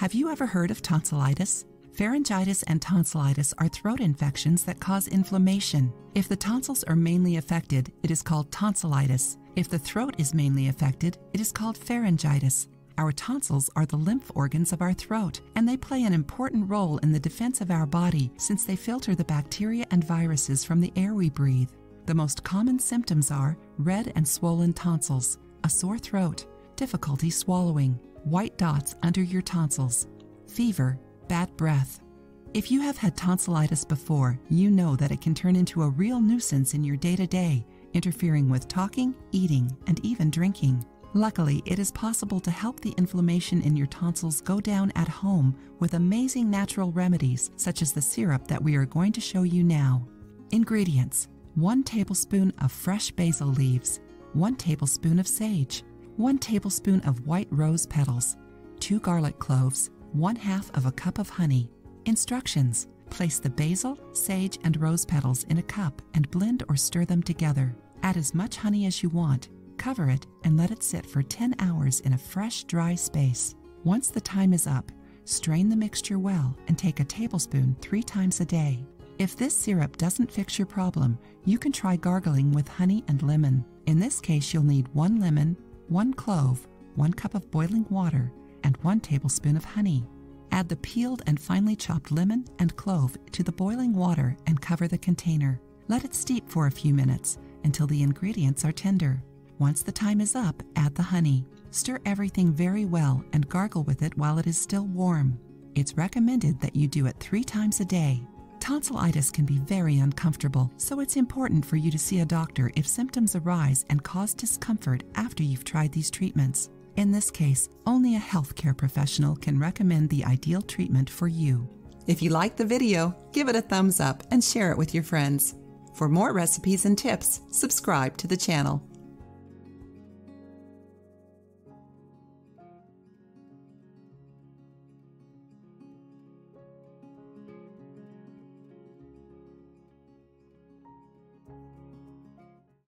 Have you ever heard of tonsillitis? Pharyngitis and tonsillitis are throat infections that cause inflammation. If the tonsils are mainly affected, it is called tonsillitis. If the throat is mainly affected, it is called pharyngitis. Our tonsils are the lymph organs of our throat, and they play an important role in the defense of our body since they filter the bacteria and viruses from the air we breathe. The most common symptoms are red and swollen tonsils, a sore throat, difficulty swallowing, white dots under your tonsils, fever, bad breath. If you have had tonsillitis before, you know that it can turn into a real nuisance in your day-to-day, interfering with talking, eating, and even drinking. Luckily, it is possible to help the inflammation in your tonsils go down at home with amazing natural remedies such as the syrup that we are going to show you now. Ingredients: 1 tablespoon of fresh basil leaves, 1 tablespoon of sage, 1 tablespoon of white rose petals, 2 garlic cloves, 1/2 cup of honey. Instructions: place the basil, sage, and rose petals in a cup and blend or stir them together. Add as much honey as you want. Cover it and let it sit for 10 hours in a fresh, dry space. Once the time is up, strain the mixture well and take a tablespoon 3 times a day. If this syrup doesn't fix your problem, you can try gargling with honey and lemon. In this case, you'll need 1 lemon, 1 clove, 1 cup of boiling water, and 1 tablespoon of honey. Add the peeled and finely chopped lemon and clove to the boiling water and cover the container. Let it steep for a few minutes until the ingredients are tender. Once the time is up, add the honey. Stir everything very well and gargle with it while it is still warm. It's recommended that you do it 3 times a day. Tonsillitis can be very uncomfortable, so it's important for you to see a doctor if symptoms arise and cause discomfort after you've tried these treatments. In this case, only a healthcare professional can recommend the ideal treatment for you. If you like the video, give it a thumbs up and share it with your friends. For more recipes and tips, subscribe to the channel.